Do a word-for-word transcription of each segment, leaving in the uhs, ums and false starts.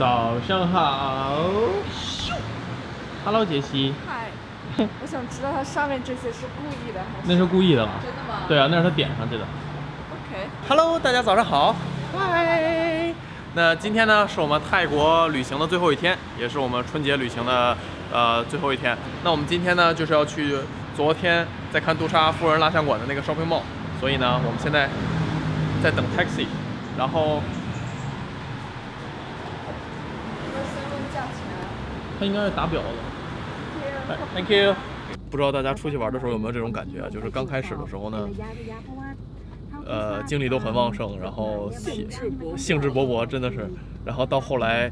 早上好。Hello， 杰西。嗨。我想知道它上面这些是故意的还是？那是故意的吗？真的吗？对啊，那是他点上去的。OK。Hello， 大家早上好。嗨。那今天呢，是我们泰国旅行的最后一天，也是我们春节旅行的呃最后一天。那我们今天呢，就是要去昨天在看杜莎夫人蜡像馆的那个 shopping mall， 所以呢，我们现在在等 taxi， 然后。 他应该是打表的。Thank you。不知道大家出去玩的时候有没有这种感觉啊？就是刚开始的时候呢，呃，精力都很旺盛，然后兴致勃勃，真的是。然后到后来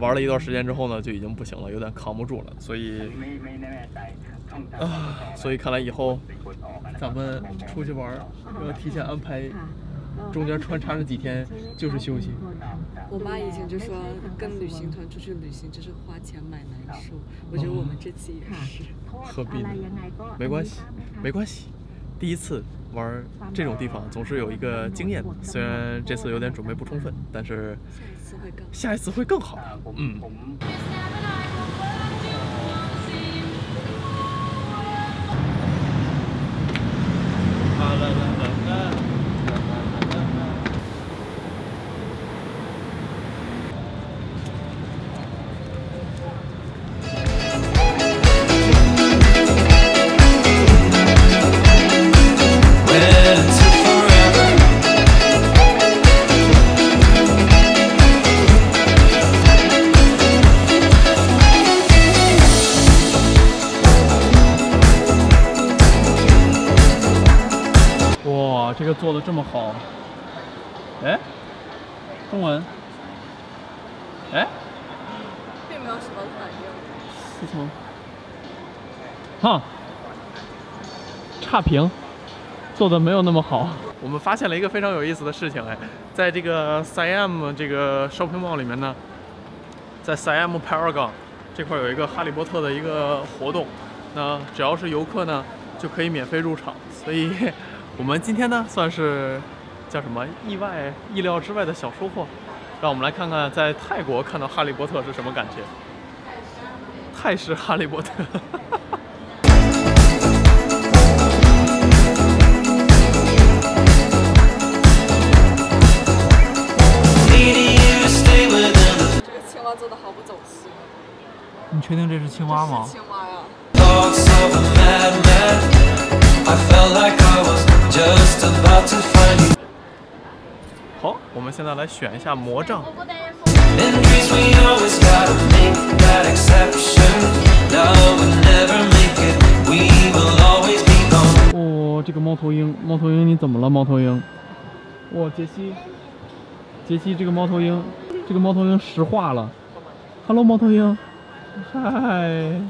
玩了一段时间之后呢，就已经不行了，有点扛不住了。所以啊，所以看来以后咱们出去玩要提前安排。 中间穿插了几天就是休息。我妈以前就说，跟旅行团出去旅行就是花钱买难受。我觉得我们这次也是。哦、何必呢？没关系，没关系。第一次玩这种地方，总是有一个经验的。虽然这次有点准备不充分，但是下一次会更下一次会更好。嗯。啊啦啦啦啦！ 这个做的这么好，哎，中文，哎，并没有什么反应，是什么？哈，差评，做的没有那么好。我们发现了一个非常有意思的事情，哎，在这个 Siam 这个 shopping mall 里面呢，在 Siam Paragon 这块有一个哈利波特的一个活动，那只要是游客呢，就可以免费入场，所以。 我们今天呢，算是叫什么意外、意料之外的小收获。让我们来看看在泰国看到《哈利波特》是什么感觉。泰式哈利波特。这个青蛙做的毫不走心。你确定这是青蛙吗？是青蛙呀。 好，我们现在来选一下魔杖。哦，这个猫头鹰，猫头鹰，你怎么了，猫头鹰？哇，杰西，杰西，这个猫头鹰，这个猫头鹰石化了。Hello， 猫头鹰，嗨。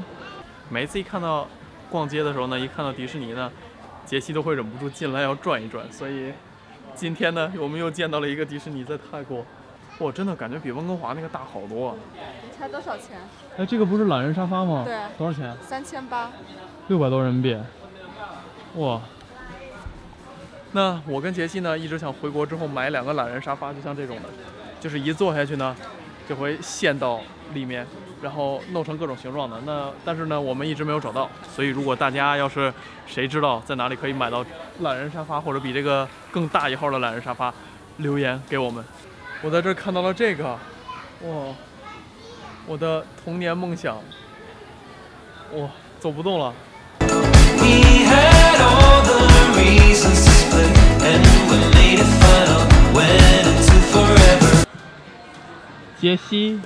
每次一看到逛街的时候呢，一看到迪士尼呢。 杰西都会忍不住进来要转一转，所以今天呢，我们又见到了一个迪士尼在泰国，哇，真的感觉比温哥华那个大好多啊！你猜多少钱？哎，这个不是懒人沙发吗？对，多少钱？三千八，六百多人民币。哇！那我跟杰西呢，一直想回国之后买两个懒人沙发，就像这种的，就是一坐下去呢，就会陷到里面，然后弄成各种形状的。那但是呢，我们一直没有找到，所以如果大家要是 谁知道在哪里可以买到懒人沙发，或者比这个更大一号的懒人沙发？留言给我们。我在这儿看到了这个，哇！我的童年梦想，哇，走不动了。杰西，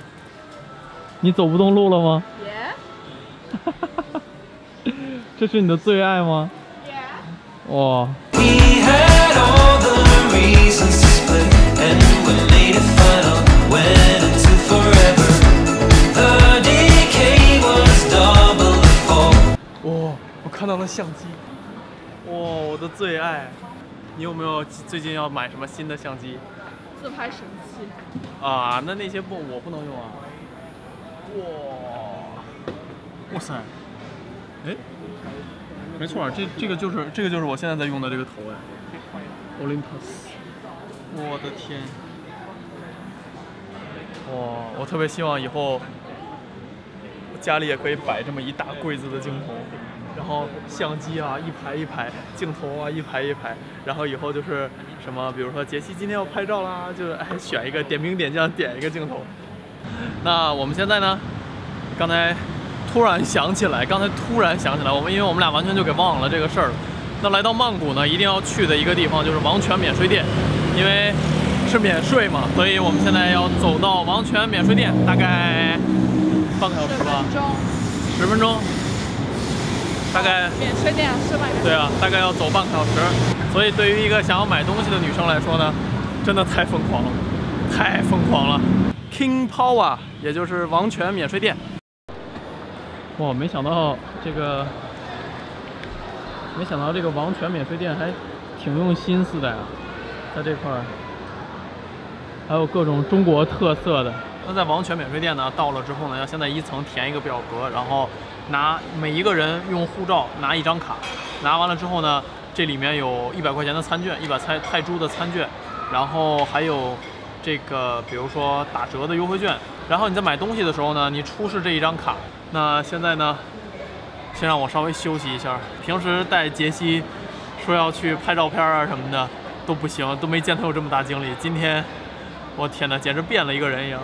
你走不动路了吗？ Yeah. 这是你的最爱吗？哇！哇！我看到了相机，哇！我的最爱，你有没有最近要买什么新的相机？自拍神器。啊，那那些不，我不能用啊。哇！哇塞！哎。 没错，这这个就是这个就是我现在在用的这个头哎 ，Olympus， 我的天，哇，我特别希望以后家里也可以摆这么一大柜子的镜头，然后相机啊一排一排，镜头啊一排一排，然后以后就是什么，比如说杰西今天要拍照啦，就哎选一个点兵点将点一个镜头。那我们现在呢，刚才突然想起来，刚才突然想起来，我们因为我们俩完全就给忘了这个事儿了。 那来到曼谷呢，一定要去的一个地方就是王权免税店，因为是免税嘛，所以我们现在要走到王权免税店，大概半个小时吧，十分钟，大概免税店是吧？对啊，大概要走半个小时，所以对于一个想要买东西的女生来说呢，真的太疯狂了，太疯狂了 ！King Power， 也就是王权免税店。哇，没想到这个。 没想到这个王权免税店还挺用心思的呀，在这块儿还有各种中国特色的。那在王权免税店呢，到了之后呢，要先在一层填一个表格，然后拿每一个人用护照拿一张卡，拿完了之后呢，这里面有一百块钱的餐券，一百泰泰铢的餐券，然后还有这个比如说打折的优惠券。然后你在买东西的时候呢，你出示这一张卡。那现在呢？ 先让我稍微休息一下。平时带杰西说要去拍照片啊什么的都不行，都没见他有这么大精力。今天，我天哪，简直变了一个人一样。